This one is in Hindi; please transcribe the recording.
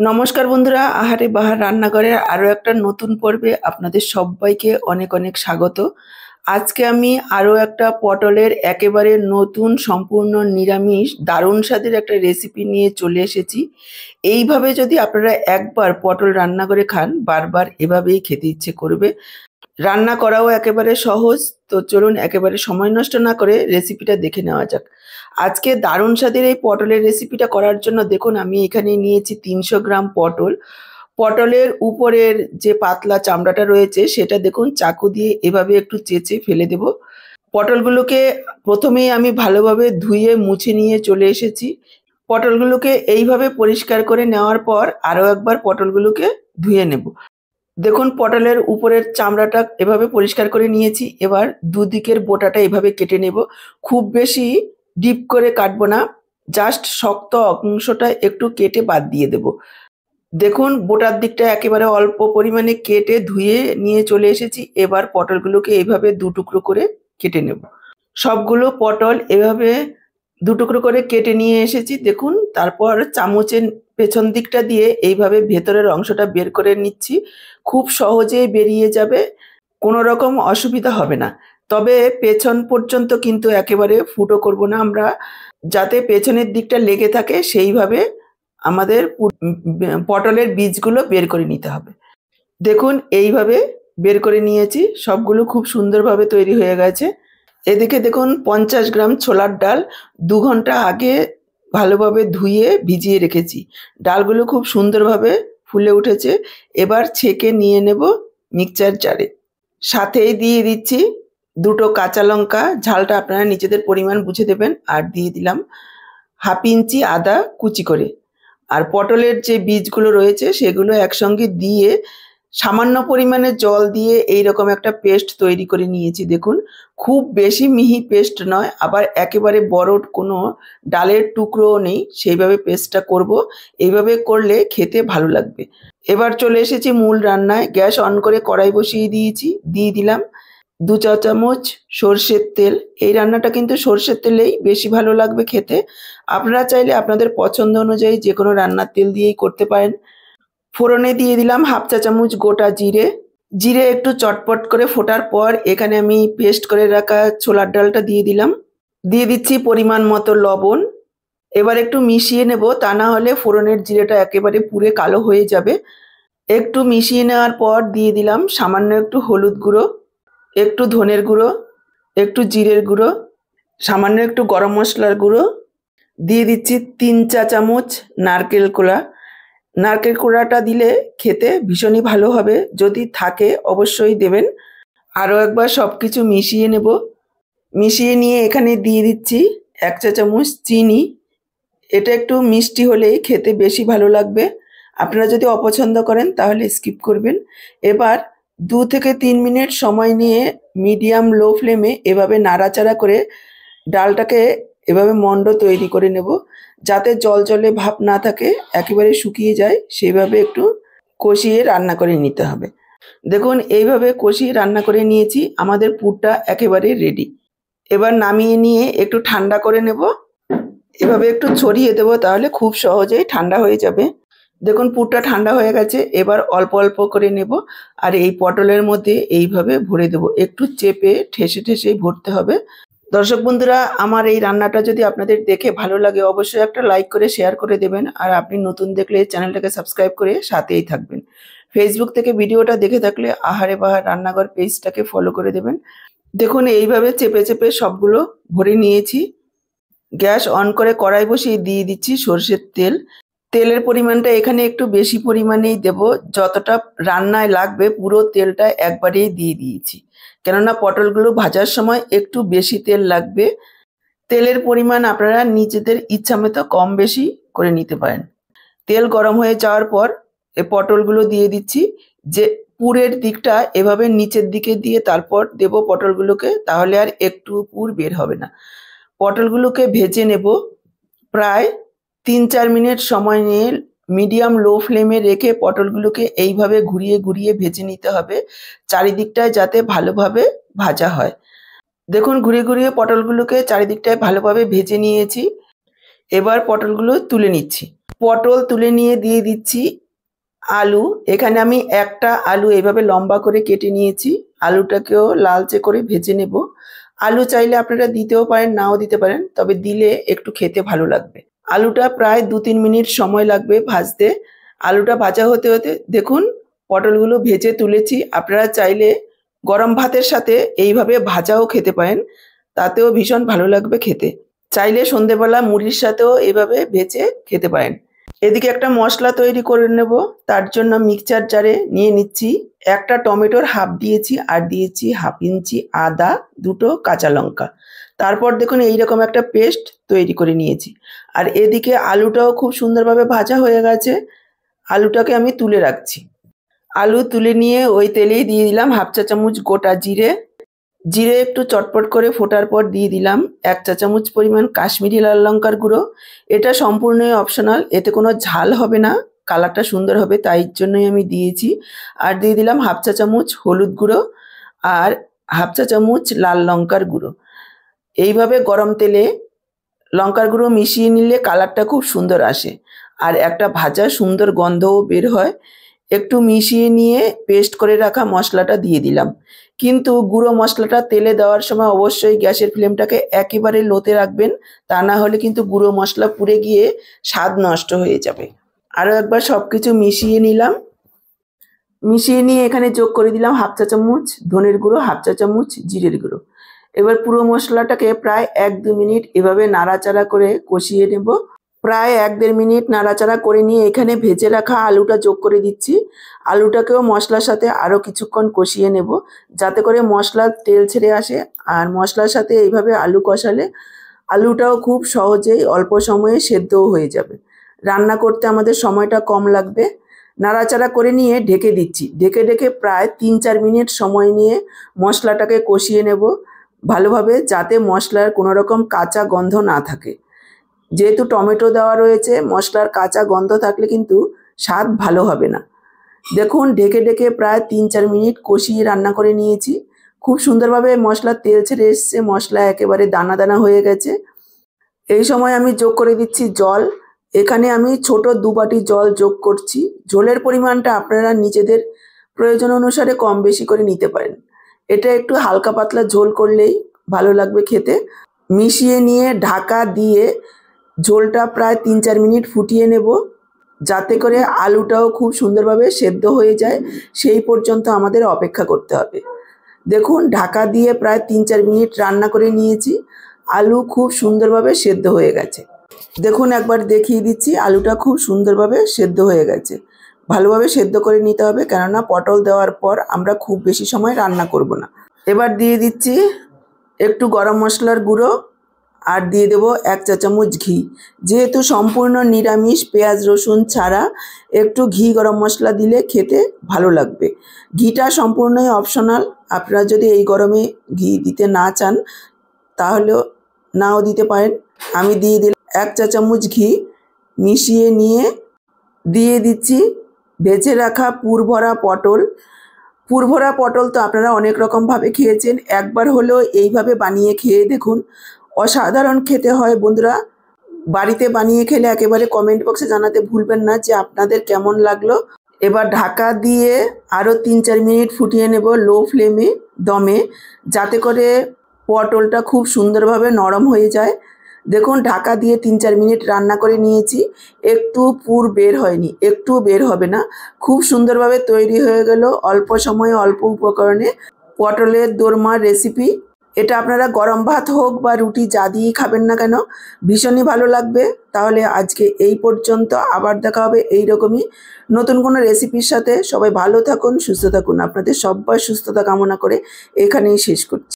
नमस्कार बंधुरा आहारे बाहार रान्नाघरेर आरो एकटा नतून पर्वे आपनादेर सबाइके अनेक अनेक स्वागत। आजके आमी आरो एकटा पटलेर एकेबारे नतून सम्पूर्ण निरामिष दारुण स्वादेर एकटा रेसिपि निये चले एसेछि। एइभाबे जदि आपनारा एकबार पटल रान्ना करे खान बारबार एभाबेई खेते इच्छे करबे। रान्ना कराओ एकेबारे सहज। तो चलुन एकेबारे समय नष्ट ना करे रेसिपिटा देखे नेওয়া যাক। आज के दारुण स्वादेर ये पटलेर रेसिपिटा करार जोन्नो देखुन आमी एखाने नियेछि 300 ग्राम पटल। पटलेर ऊपरेर जे पातला चामड़ाटा रयेछे सेटा देखुन चाकू दिये एभाबे एकटु चेचे फेले देब। पटलगुलोके प्रथमेई आमी भालोभाबे धुये मुछे निये चले एसेछि। पटलगुलोके एइभाबे परिष्कार करे नेওয়ার पर आरो एकबार पटलगुलोके धुये नेब। देखुन पटलेर ऊपरेर चामड़ाटा एभाबे परिष्कार करे नियेछि। एबार दुई दिकेर बोटाटा एभाबे केटे नेब। खूब बेशी ডিপ করে কাটবো না, জাস্ট শক্ত অংশটা একটু কেটে বাদ দিয়ে দেব। দেখুন বোটার দিকটা একেবারে অল্প পরিমাণে কেটে ধুয়ে নিয়ে চলে এসেছি। এবার পটলগুলোকে এইভাবে দু টুকরো করে কেটে নেব। সবগুলো পটল এভাবে দু টুকরো করে কেটে নিয়ে এসেছি। দেখুন তারপর চামচের পেছন দিকটা দিয়ে এইভাবে ভেতরের অংশটা বের করে নিচ্ছি। খুব সহজেই বেরিয়ে যাবে, কোনো রকম অসুবিধা হবে না। তবে পেছন পর্যন্ত কিন্তু একেবারে ফুটো করব না, আমরা যাতে পেছনের দিকটা লেগে থাকে সেইভাবে আমাদের পটলের বীজগুলো বের করে নিতে হবে। দেখুন এইভাবে বের করে নিয়েছি, সবগুলো খুব সুন্দরভাবে তৈরি হয়ে গেছে। এদিকে দেখুন 50 গ্রাম ছোলার ডাল 2 ঘন্টা আগে ভালোভাবে ধুয়ে ভিজিয়ে রেখেছি। ডালগুলো খুব সুন্দরভাবে ফুলে উঠেছে। এবার ছেঁকে নিয়ে নেব মিক্সচার জারে। সাথেই দিয়ে দিচ্ছি দুটো কাঁচা লঙ্কা, ঝালটা আপনারা নিজেদের পরিমাণ বুঝে দেবেন। আর দিয়ে দিলাম হাফ ইঞ্চি আদা কুচি করে। আর পটলের যে বীজগুলো রয়েছে সেগুলো একসঙ্গে দিয়ে সামান্য পরিমাণে জল দিয়ে এই রকম একটা পেস্ট তৈরি করে নিয়েছি। দেখুন খুব বেশি মিহি পেস্ট নয়, আবার একেবারে বড় কোনো ডালের টুকরোও নেই, সেইভাবে পেস্টটা করব। এইভাবে করলে খেতে ভালো লাগবে। এবার চলে এসেছি মূল রান্নায়। গ্যাস অন করে কড়াই বসিয়ে দিয়েছি। দিয়ে দিলাম 2 চা চামচ সরষের তেল। এই রান্নাটা কিন্তু সরষের তেলেই বেশি ভালো লাগবে খেতে। আপনারা চাইলে আপনাদের পছন্দ অনুযায়ী যে কোনো রান্নার তেল দিয়েই করতে পারেন। ফোড়নে দিয়ে দিলাম হাফ চা চামচ গোটা জিরে। জিরে একটু চটপট করে ফোটার পর এখানে আমি পেস্ট করে রাখা ছোলার ডালটা দিয়ে দিলাম। দিয়ে দিচ্ছি পরিমাণ মতো লবণ। এবার একটু মিশিয়ে নেব, তা না হলে ফোড়নের জিরেটা একেবারে পুড়ে কালো হয়ে যাবে। একটু মিশিয়ে নেওয়ার পর দিয়ে দিলাম সামান্য একটু হলুদ গুঁড়ো, একটু ধনের গুঁড়ো, একটু জিরের গুঁড়ো, সামান্য একটু গরম মশলার গুঁড়ো। দিয়ে দিচ্ছি 3 চা চামচ নারকেল কোড়া। নারকেল কোড়াটা দিলে খেতে ভীষণই ভালো হবে, যদি থাকে অবশ্যই দেবেন। আরও একবার সব কিছু মিশিয়ে নেব। মিশিয়ে নিয়ে এখানে দিয়ে দিচ্ছি 1 চা চামচ চিনি। এটা একটু মিষ্টি হলেই খেতে বেশি ভালো লাগবে। আপনারা যদি অপছন্দ করেন তাহলে স্কিপ করবেন। এবার 2 থেকে 3 মিনিট সময় নিয়ে মিডিয়াম লো ফ্লেমে এভাবে নাড়াচাড়া করে ডালটাকে এভাবে মন্ড তৈরি করে নেব, যাতে জল জলে ভাব না থাকে, একেবারে শুকিয়ে যায় সেইভাবে একটু কষিয়ে রান্না করে নিতে হবে। দেখুন এইভাবে কষিয়ে রান্না করে নিয়েছি। আমাদের পুরটা একেবারে রেডি। এবার নামিয়ে নিয়ে একটু ঠান্ডা করে নেব। এভাবে একটু ছড়িয়ে দেবো, তাহলে খুব সহজেই ঠান্ডা হয়ে যাবে। দেখুন পুরটা ঠান্ডা হয়ে গেছে। এবার অল্প অল্প করে নেব আর এই পটলের মধ্যে এইভাবে ভরে দেব। একটু চেপে ঠেসে ঠেসেই ভরতে হবে। দর্শক বন্ধুরা, আমার এই রান্নাটা যদি আপনাদের দেখে ভালো লাগে অবশ্যই একটা লাইক করে শেয়ার করে দেবেন। আর আপনি নতুন দেখলে চ্যানেলটাকে সাবস্ক্রাইব করে সাথেই থাকবেন। ফেসবুক থেকে ভিডিওটা দেখে থাকলে আহারে বাহার রান্নাঘর পেজটাকে ফলো করে দেবেন। দেখুন এইভাবে চেপে চেপে সবগুলো ভরে নিয়েছি। গ্যাস অন করে কড়াই বসিয়ে দিয়ে দিচ্ছি সরষের তেল। তেলের পরিমাণটা এখানে একটু বেশি পরিমাণেই দেব, যতটা রান্নায় লাগবে পুরো তেলটা একবারেই দিয়ে দিয়েছি, কেননা পটলগুলো ভাজার সময় একটু বেশি তেল লাগবে। তেলের পরিমাণ আপনারা নিজেদের ইচ্ছামতো কম বেশি করে নিতে পারেন। তেল গরম হয়ে যাওয়ার পর এই পটলগুলো দিয়ে দিচ্ছি। যে পুরের দিকটা এভাবে নিচের দিকে দিয়ে তারপর দেব পটলগুলোকে, তাহলে আর একটু পুর বের হবে না। পটলগুলোকে ভেজে নেব প্রায় 3-4 মিনিট সময় নিয়ে মিডিয়াম লো ফ্লেমে রেখে পটলগুলোকে এইভাবে ঘুরিয়ে ঘুরিয়ে ভেজে নিতে হবে, চারিদিকটায় যাতে ভালোভাবে ভাজা হয়। দেখুন ঘুরিয়ে ঘুরিয়ে পটলগুলোকে চারিদিকটায় ভালোভাবে ভেজে নিয়েছি। এবার পটলগুলো তুলে নিচ্ছি। पटल तुले निये दिए दिच्छी आलू। एखाने आमी एकटा आलू एइभाबे लम्बा करे केटे नियेछि। आलूटाकेओ लालचे करे भेजे नेब। आलू चाइले आपनारा दितेओ पारेन नाओ दिते पारेन, तबे दिले एकटु खेते भालो लागबे। आलूटा प्राय 2-3 मिनिट समय लागबे भाजते। आलूटा भाजा होते होते देखुन पटलगुलो भेजे तुलेछि। आपनारा चाइले गरम भातेर साथे एइभाबे भाजाओ खेते पारेन, तातेओ भीषण भालो लागबे खेते। चाइले सन्ध्येबेला मुड़िर साथेओ एइभाबे भेजे खेते पारेन। एदिके एक मसला तैरी करे नेब। तार जन्य मिक्सचार जारे निये निच्छि एक टमेटोर हाफ दिएछि आर दिएछि हाफ इंची आदा, दुटो काँचा लंका। तारपर देखुन एई रकम एक पेस्ट तैरी करे निएछि। आर एदिके आलूटाओ खूब सुंदरभावे भाजा हये गेछे। आलूटाके आमी तुले राखछि। आलू तुले निये ओई तेलेई दिये दिलाम हाफ चा चामच गोटा जिरे। जिरे एकटु चटपट करे फोटार पर दिए दिलाम एक चा चामच परिमाण काश्मीरी लाल लंकार गुड़ो। एटा सम्पूर्णई अपशनल, एते कोनो झाल होबे ना, कालारटा सुंदर होबे ताई जन्यई आमी दिएछि। आर दिए दिलाम हाफ चा चामच हलुद गुड़ो आर हाफ चा चामच लाल लंकार गुड़ो। एइभाबे गरम तेले लंकार गुड़ो मिशिए निले कालारटा खूब सुंदर आसे आर एकटा भाजा सुंदर गन्धओ बेर हय। एकटु मिशिए निये पेस्ट करे राखा मसलाटा दिए दिलाम। किन्तु गुड़ो मसलाटा तेले देवार समय अवश्य गैसेर फ्लेमटाके एकेबारे लोते राखबेन, ता ना होले किन्तु गुड़ो मसला पुड़े गिये स्वाद नष्ट हये जाबे। आरो एकबार सबकिछु मिशिए निलाम। मिशिए निये एखाने जोग करे दिलाम हाफ चा चामच धनेर गुड़ो, हाफ चा चामच जिरेर गुड़ो। एबार पुरो मसलाटाके प्राय 1-2 मिनिट एभाबे नाड़ाचाड़ा करे कषिये नेब। प्राय 1-1.5 मिनिट नाड़ाचाड़ा करे निये एखाने भेजे रखा आलूटा जोग करे दिच्छी। आलूटाकेओ मसलार साथे आरो किछुक्षण कषिये नेब जाते करे मसलार तेल छेड़े आसे। आर मसलार साथे एइभाबे आलू कषाले आलूटाओ खूब सहजेई अल्प समये सेद्धओ हये जाबे। रान्ना करते आमादेर समयटा कम लागबे। नाड़ाचाड़ा करे निये ढेके दिच्छी। ढेके ढेके प्राय 3-4 मिनिट समय निये मसलाटाके कषिये नेब भालोभाबे, जाते मसलार कोनो रकम काँचा गन्ध ना थाके। जेहेतु टमेटो देवा रयेछे मसलार काँचा गन्ध थाकले किन्तु स्वाद भालो हबे ना। देखुन ढेके ढेके प्राय 3-4 मिनिट कषिये रान्ना करे नियेछि। खूब सुंदरभावे मसलार तेल छेड़े एसेछे, मसला एकेबारे दाना दाना हये गेछे। एई समय आमी जोग करे दिच्छि जल। एखाने आमी छोटो 2 बाटी जल जोग करछि। जलेर परिमाणटा आपनारा निजेদের प्रयोजन अनुसारे कम बेशी करे निते पारेन। এটা একটু হালকা পাতলা ঝোল করলেই ভালো লাগবে খেতে। মিশিয়ে নিয়ে ঢাকা দিয়ে झोलटा प्राय 3-4 मिनिट फुटिए नेब जाते करे आलूटाओ खूब सुंदरभावे सेद्ध हये जाए, सेई पर्यन्त आमादेर अपेक्षा करते हबे। देखुन ढाका दिए प्राय 3-4 मिनिट रान्ना करे नियेछि। आलू खूब सुंदरभावे सेद्ध हये गेछे। देखुन एकबार देखिए दिच्छि आलूटा खूब सुंदरभावे सेद्ध हये गेछे। भालोभावे सेद्ध करे निते हबे, कारणा पटल देवार पर आमरा खूब बेशी समय रान्ना करब ना। एबार दिए दिच्छि एकटु गरम मसलार गुड़ो आर दिए देव एक चा चामच घी। जेहेतु सम्पूर्ण निरामिष पेंयाज रसुन छाड़ा एकटु घी गरम मसला दिले खेते भालो लागबे। घीटा सम्पूर्णई अपशनल, आपनारा जोदि एई गरमे घी दिते ना चान ताहलेओ नाओ दिते पारेन। आमी दिए दिलाम एक चा चामच घी। मिशिए निये दिए दिच्छि भेजे रखा पुरभरा पटल। पुरभरा पटल तो आपनारा अनेक रकम भावे खेयेछेन, एकबार होलेओ एइभाबे बानिये खेये देखुन, असाधारण खेते हय बंधुरा। बाड़ीते बानिये खेले एकेबारे कमेंट बक्से जानाते भूलबेन ना जे आपनादेर केमन लागलो। एबार ढाका दिए आरो 3-4 मिनिट फुटिये नेब लो फ्लेमे दमे, जाते करे पटलटा खूब सुंदरभावे नरम हये जाए। देखुन ढाका दिए 3-4 मिनिट रान्ना करे नियेछि। एकटु पुर बेर हयनि, एकटु बेर हबे ना। खूब सुंदरभावे तैरि हये गेल अल्प समये अल्प उपकरणे पटलेर दोरमा रेसिपि। এটা আপনারা গরম ভাত হোক বা রুটি যা দিয়ে খাবেন না কেন ভীষণই ভালো লাগবে। তাহলে আজকে এই পর্যন্ত, আবার দেখা হবে এই রকমই নতুন কোনো রেসিপির সাথে। সবাই ভালো থাকুন, সুস্থ থাকুন। আপনাদের সবার সুস্থতা কামনা করে এখানেই শেষ করছি।